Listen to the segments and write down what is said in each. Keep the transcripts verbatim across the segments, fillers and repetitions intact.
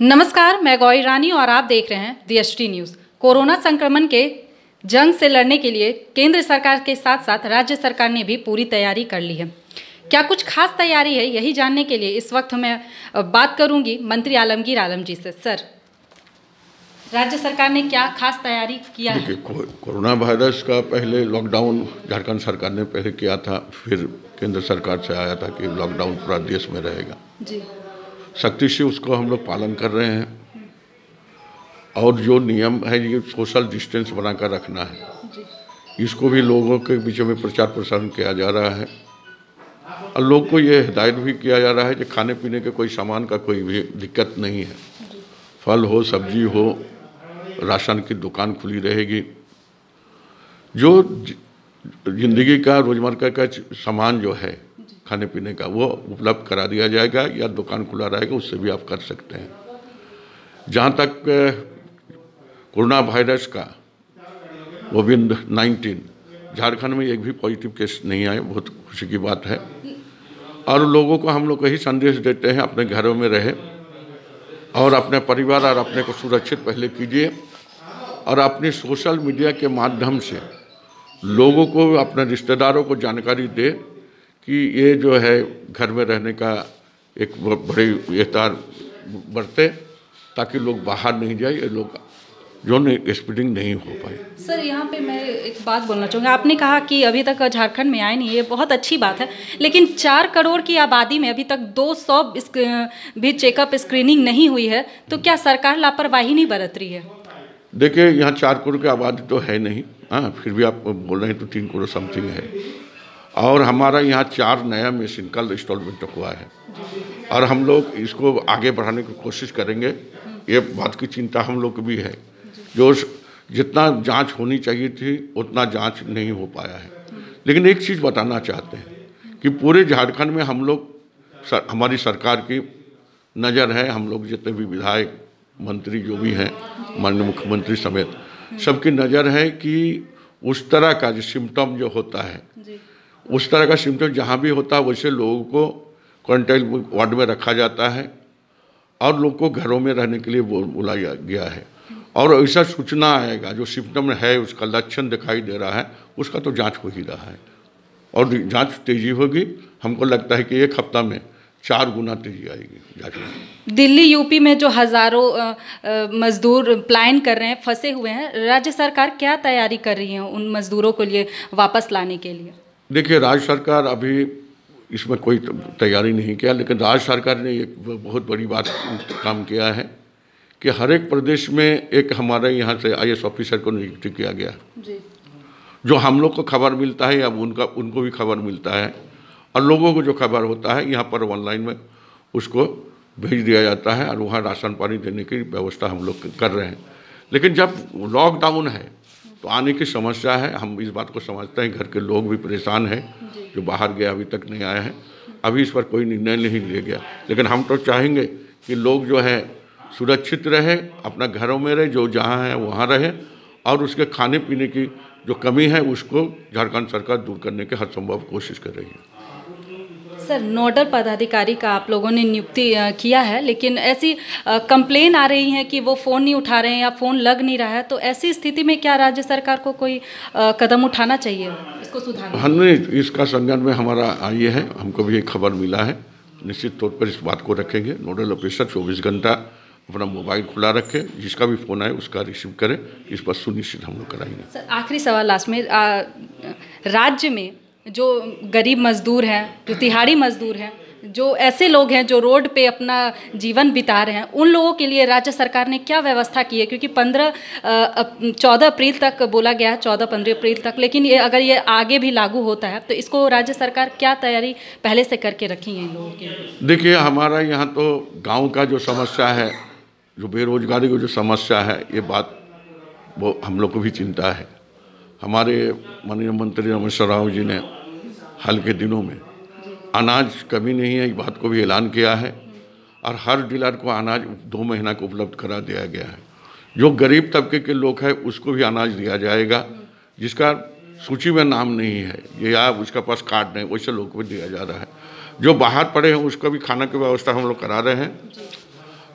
नमस्कार, मैं गौरी रानी और आप देख रहे हैं the H D news. Corona संक्रमण के जंग से लड़ने के लिए केंद्र सरकार के साथ साथ राज्य सरकार ने भी पूरी तैयारी कर ली है। क्या कुछ खास तैयारी है, यही जानने के लिए इस वक्त मैं बात करूंगी मंत्री आलमगीर आलम जी से। सर, राज्य सरकार ने क्या खास तैयारी किया है? को, कोरोना वायरस का पहले लॉकडाउन झारखंड सरकार ने पहले किया था, फिर केंद्र सरकार से आया था कि लॉकडाउन पूरा देश में रहेगा जी। सख्ती से उसको हम लोग पालन कर रहे हैं और जो नियम है ये सोशल डिस्टेंस बनाकर रखना है, इसको भी लोगों के बीच में प्रचार प्रसार किया जा रहा है और लोग को ये हिदायत भी किया जा रहा है कि खाने पीने के कोई सामान का कोई भी दिक्कत नहीं है। फल हो, सब्जी हो, राशन की दुकान खुली रहेगी। जो जिंदगी का रोजमर्रा का सामान जो है खाने पीने का, वो उपलब्ध करा दिया जाएगा या दुकान खुला रहेगा, उससे भी आप कर सकते हैं। जहाँ तक कोरोना वायरस का कोविड नाइन्टीन झारखंड में एक भी पॉजिटिव केस नहीं आए, बहुत खुशी की बात है। और लोगों को हम लोग यही संदेश देते हैं, अपने घरों में रहे और अपने परिवार और अपने को सुरक्षित पहले कीजिए और अपनी सोशल मीडिया के माध्यम से लोगों को, अपने रिश्तेदारों को जानकारी दे कि ये जो है घर में रहने का एक बड़ी एहतियात बरते, ताकि लोग बाहर नहीं जाए, ये लोग जो स्प्रेडिंग नहीं हो पाए। सर, यहाँ पे मैं एक बात बोलना चाहूँगा। आपने कहा कि अभी तक झारखंड में आए नहीं, ये बहुत अच्छी बात है, लेकिन चार करोड़ की आबादी में अभी तक दो सौ भी चेकअप स्क्रीनिंग नहीं हुई है, तो क्या सरकार लापरवाही नहीं बरत रही है? देखिए, यहाँ चार करोड़ की आबादी तो है नहीं, हाँ, फिर भी आप बोल रहे हैं तो तीन करोड़ समथिंग है। और हमारा यहाँ चार नया मशीन का इंस्टॉलमेंट हुआ है और हम लोग इसको आगे बढ़ाने की कोशिश करेंगे। ये बात की चिंता हम लोग को भी है, जो जितना जांच होनी चाहिए थी उतना जांच नहीं हो पाया है। लेकिन एक चीज़ बताना चाहते हैं कि पूरे झारखंड में हम लोग सर, हमारी सरकार की नज़र है। हम लोग जितने भी विधायक, मंत्री जो भी हैं, माननीय मुख्यमंत्री समेत सबकी नज़र है कि उस तरह का जो सिम्टम जो होता है, उस तरह का सिम्टम जहाँ भी होता है वैसे लोगों को क्वारंटाइन वार्ड में रखा जाता है और लोग को घरों में रहने के लिए बुलाया गया है। और ऐसा सूचना आएगा जो सिम्टम है, उसका लक्षण दिखाई दे रहा है, उसका तो जांच हो ही रहा है और जांच तेज़ी होगी। हमको लगता है कि एक हफ्ता में चार गुना तेजी आएगी जांच में। दिल्ली, यूपी में जो हज़ारों मजदूर पलायन कर रहे हैं, फंसे हुए हैं, राज्य सरकार क्या तैयारी कर रही है उन मजदूरों के लिए वापस लाने के लिए? देखिए, राज्य सरकार अभी इसमें कोई तैयारी नहीं किया, लेकिन राज्य सरकार ने एक बहुत बड़ी बात काम किया है कि हर एक प्रदेश में एक हमारे यहाँ से आई ए एस ऑफिसर को नियुक्त किया गया जी। जो हम लोग को खबर मिलता है, अब उनका उनको भी खबर मिलता है और लोगों को जो खबर होता है यहाँ पर ऑनलाइन में उसको भेज दिया जाता है और वहाँ राशन पानी देने की व्यवस्था हम लोग कर रहे हैं। लेकिन जब लॉकडाउन है तो आने की समस्या है, हम इस बात को समझते हैं। घर के लोग भी परेशान हैं, जो बाहर गया अभी तक नहीं आया है, अभी इस पर कोई निर्णय नहीं लिया गया। लेकिन हम तो चाहेंगे कि लोग जो है सुरक्षित रहे, अपना घरों में रहे, जो जहाँ है वहाँ रहे और उसके खाने पीने की जो कमी है उसको झारखंड सरकार दूर करने की हर संभव कोशिश कर रही है। सर, नोडल पदाधिकारी का आप लोगों ने नियुक्ति किया है, लेकिन ऐसी कंप्लेन आ रही है कि वो फ़ोन नहीं उठा रहे हैं या फ़ोन लग नहीं रहा है, तो ऐसी स्थिति में क्या राज्य सरकार को कोई कदम उठाना चाहिए इसको सुधारने? हमने इसका संज्ञान में हमारा आई है, हमको भी एक खबर मिला है। निश्चित तौर पर इस बात को रखेंगे। नोडल ऑफिसर चौबीस घंटा अपना मोबाइल खुला रखें, जिसका भी फ़ोन आए उसका रिसीव करें, इस पर सुनिश्चित हम लोग कराएंगे। सर, आखिरी सवाल लास्ट में, राज्य में जो गरीब मजदूर हैं, जो तिहाड़ी मजदूर हैं, जो ऐसे लोग हैं जो रोड पे अपना जीवन बिता रहे हैं, उन लोगों के लिए राज्य सरकार ने क्या व्यवस्था की है? क्योंकि पंद्रह चौदह अप्रैल तक बोला गया है, चौदह पंद्रह अप्रैल तक, लेकिन ये अगर ये आगे भी लागू होता है तो इसको राज्य सरकार क्या तैयारी पहले से करके रखी है इन लोगों के लिए? देखिए, हमारा यहाँ तो गाँव का जो समस्या है, जो बेरोजगारी की जो समस्या है, ये बात वो हम लोग को भी चिंता है। हमारे माननीय मंत्री रमेश्वर राव जी ने हाल के दिनों में अनाज कमी नहीं है इस बात को भी ऐलान किया है और हर डीलर को अनाज दो महीना को उपलब्ध करा दिया गया है। जो गरीब तबके के लोग हैं उसको भी अनाज दिया जाएगा, जिसका सूची में नाम नहीं है या उसका पास कार्ड नहीं, वैसे लोग को दिया जा रहा है। जो बाहर पड़े हैं उसको भी खाना की व्यवस्था हम लोग करा रहे हैं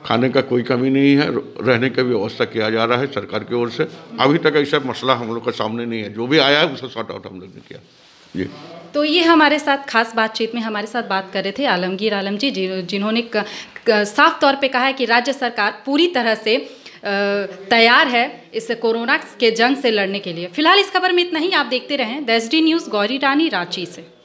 खाने का कोई कमी नहीं है, रहने का भी व्यवस्था किया जा रहा है सरकार की ओर से। अभी तक ऐसा मसला हम लोग का सामने नहीं है, जो भी आया है उसे सॉर्ट आउट हम लोग ने किया। जी, तो ये हमारे साथ खास बातचीत में हमारे साथ बात कर रहे थे आलमगीर आलम जी, जिन्होंने साफ तौर पे कहा है कि राज्य सरकार पूरी तरह से तैयार है इस कोरोना के जंग से लड़ने के लिए। फिलहाल इस खबर में इतना ही, आप देखते रहें the H D news, Gauri Rani, Ranchi से।